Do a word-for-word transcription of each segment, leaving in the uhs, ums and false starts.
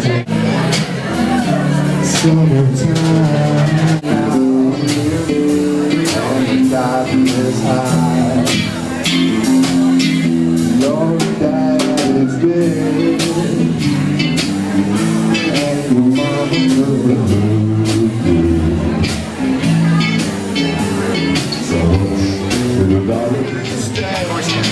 perfect summertime. Lonely dive is high. Lonely dive is good. And your mama's around. So, little darling, stay with you.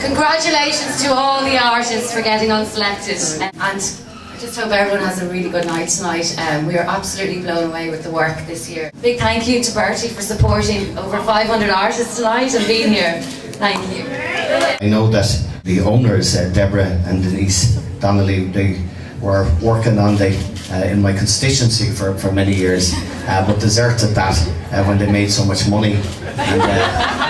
Congratulations to all the artists for getting unselected, and I just hope everyone has a really good night tonight. Um, we are absolutely blown away with the work this year. Big thank you to Bertie for supporting over five hundred artists tonight and being here. Thank you. I know that the owners, uh, Deborah and Denise Donnelly, they were working on the, uh, in my constituency for, for many years, uh, but deserted that uh, when they made so much money. And, uh,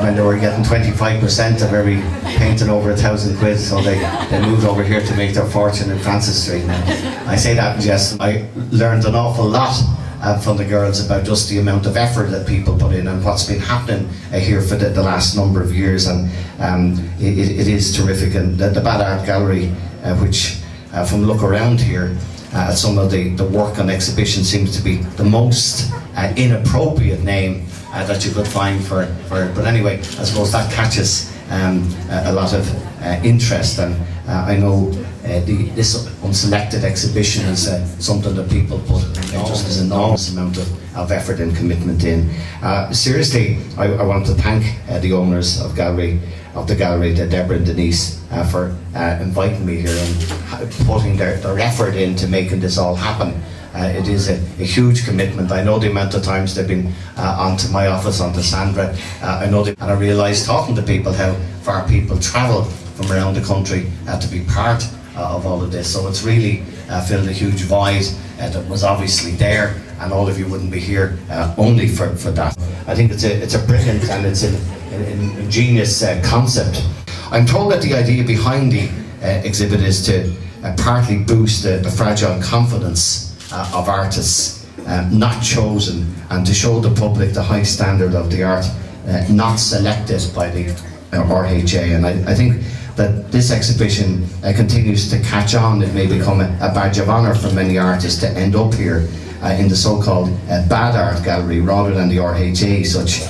when they were getting twenty-five percent of every painted over a thousand quid, so they, they moved over here to make their fortune in Francis Street now. I say that, yes, I learned an awful lot uh, from the girls about just the amount of effort that people put in and what's been happening uh, here for the, the last number of years, and um, it, it is terrific. And the, the Bad Art Gallery, uh, which uh, from look around here, Uh, some of the, the work on exhibition seems to be the most uh, inappropriate name uh, that you could find for, for it. But anyway, I suppose that catches um, a, a lot of uh, interest, and uh, I know uh, the, this unselected exhibition is uh, something that people put uh, just an enormous amount of, of effort and commitment in. Uh, seriously, I, I want to thank uh, the owners of gallery. of the gallery, to Deborah and Denise uh, for uh, inviting me here and putting their, their effort into making this all happen. Uh, it is a, a huge commitment. I know the amount of times they've been uh, onto my office, onto Sandra. Uh, I know, they, and I realised talking to people how far people travel from around the country uh, to be part uh, of all of this. So it's really uh, filled a huge void uh, that was obviously there, and all of you wouldn't be here uh, only for, for that. I think it's a, it's a brilliant and it's a an ingenious uh, concept. I'm told that the idea behind the uh, exhibit is to uh, partly boost uh, the fragile confidence uh, of artists uh, not chosen, and to show the public the high standard of the art uh, not selected by the uh, R H A. And I, I think that this exhibition uh, continues to catch on. It may become a, a badge of honour for many artists to end up here uh, in the so-called uh, Bad Art Gallery rather than the R H A. Such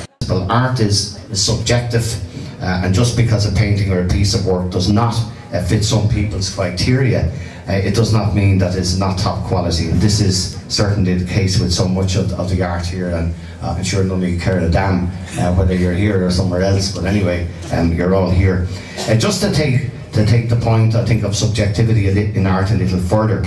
art is, is subjective, uh, and just because a painting or a piece of work does not uh, fit some people's criteria, uh, it does not mean that it's not top quality. And this is certainly the case with so much of, of the art here, and uh, I'm sure none of you care a damn uh, whether you're here or somewhere else, but anyway, um, you're all here. Uh, just to take, to take the point, I think, of subjectivity in art a little further,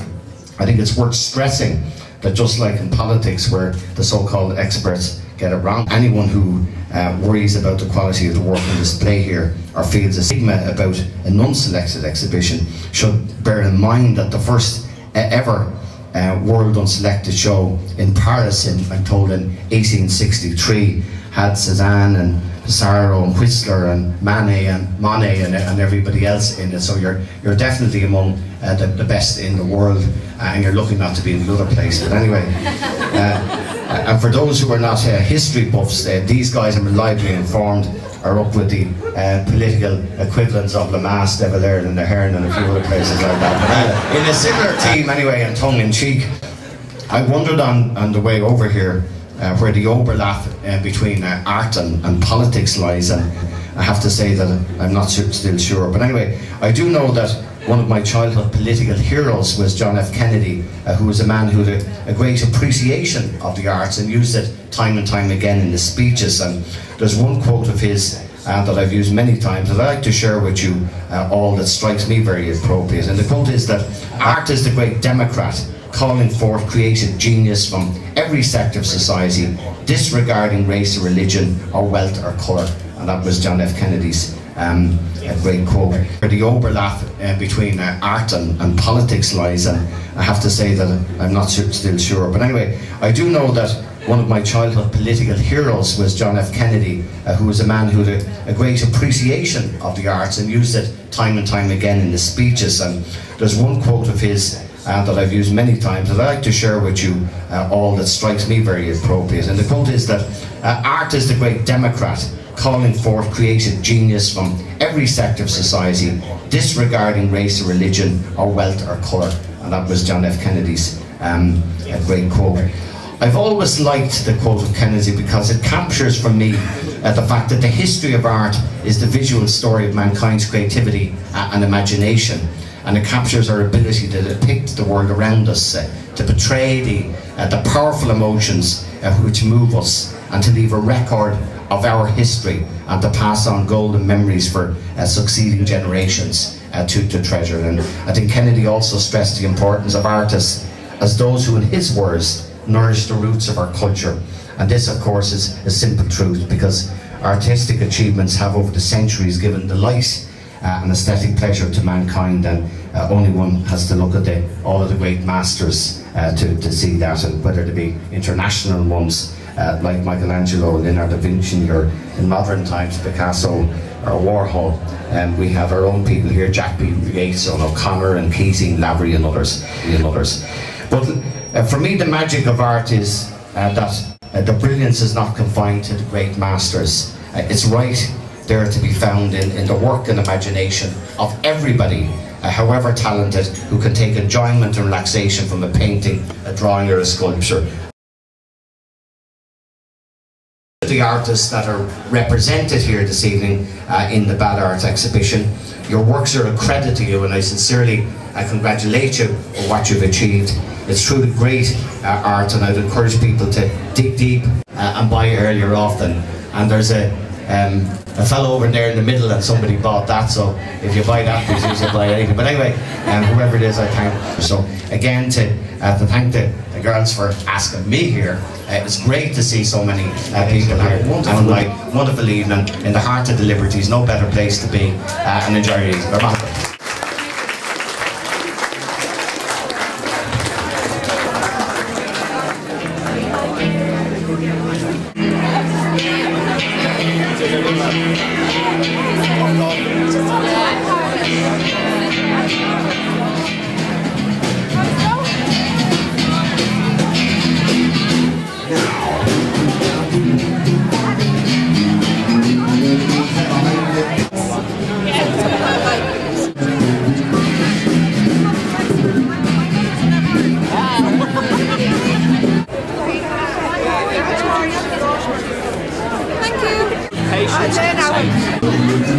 I think it's worth stressing that just like in politics, where the so-called experts get it wrong, anyone who uh, worries about the quality of the work on display here or feels a stigma about a non-selected exhibition should bear in mind that the first ever uh, World Unselected show in Paris, in, I'm told, in eighteen sixty-three had Cezanne and Pissarro and Whistler and Manet and Monet and, and everybody else in it. So you're, you're definitely among uh, the, the best in the world, uh, and you're lucky not to be in another place. But anyway, uh, and for those who are not uh, history buffs, uh, these guys are reliably informed, are up with the uh, political equivalents of Lamas, De Valera and De Ahern and a few other places like that. But, uh, in a similar team anyway, and tongue in cheek, I wondered on, on the way over here uh, where the overlap uh, between uh, art and, and politics lies, and I have to say that I'm not su still sure. But anyway, I do know that one of my childhood political heroes was John F Kennedy, uh, who was a man who had a, a great appreciation of the arts and used it time and time again in his speeches. And there's one quote of his uh, that I've used many times that I'd like to share with you uh, all, that strikes me very appropriate. And the quote is that art is the great democrat, calling forth creative genius from every sector of society, disregarding race or religion or wealth or colour. And that was John F Kennedy's um, great quote. Where the overlap uh, between uh, art and, and politics lies, and I have to say that I'm not su still sure. But anyway, I do know that one of my childhood political heroes was John F Kennedy, uh, who was a man who had a, a great appreciation of the arts and used it time and time again in his speeches. And there's one quote of his Uh, that I've used many times that I'd like to share with you uh, all, that strikes me very appropriate. And the quote is that uh, art is the great democrat, calling forth creative genius from every sector of society, disregarding race or religion or wealth or colour. And that was John F Kennedy's um, great quote. I've always liked the quote of Kennedy because it captures for me uh, the fact that the history of art is the visual story of mankind's creativity uh, and imagination. And it captures our ability to depict the world around us, uh, to portray the, uh, the powerful emotions uh, which move us, and to leave a record of our history, and to pass on golden memories for uh, succeeding generations uh, to, to treasure. And I think Kennedy also stressed the importance of artists as those who, in his words, nourish the roots of our culture. And this, of course, is a simple truth, because artistic achievements have over the centuries given delight Uh, an aesthetic pleasure to mankind, and uh, only one has to look at the, all of the great masters uh, to, to see that, and whether they be international ones uh, like Michelangelo, Leonardo da Vinci, or in modern times Picasso or Warhol. And um, we have our own people here, Jack B. Yeats and O'Connor and Casey and Lavery and others. And others. But uh, for me, the magic of art is uh, that uh, the brilliance is not confined to the great masters. Uh, it's right there to be found in, in the work and imagination of everybody, uh, however talented, who can take enjoyment and relaxation from a painting, a drawing or a sculpture. The artists that are represented here this evening uh, in the Bad Art exhibition, your works are a credit to you, and I sincerely I congratulate you for what you've achieved. It's truly great uh, art, and I'd encourage people to dig deep uh, and buy earlier often. And there's a Um, a fellow over there in the middle, and somebody bought that, so if you buy that, please use it, buy anything. But anyway, um, whoever it is, I thank. So again, to, uh, to thank the, the girls for asking me here. Uh, it's great to see so many uh, people here. Wonderful night, wonderful evening, in the heart of the Liberties, no better place to be, uh, and enjoy your evening. Bye-bye. Thank you. And then I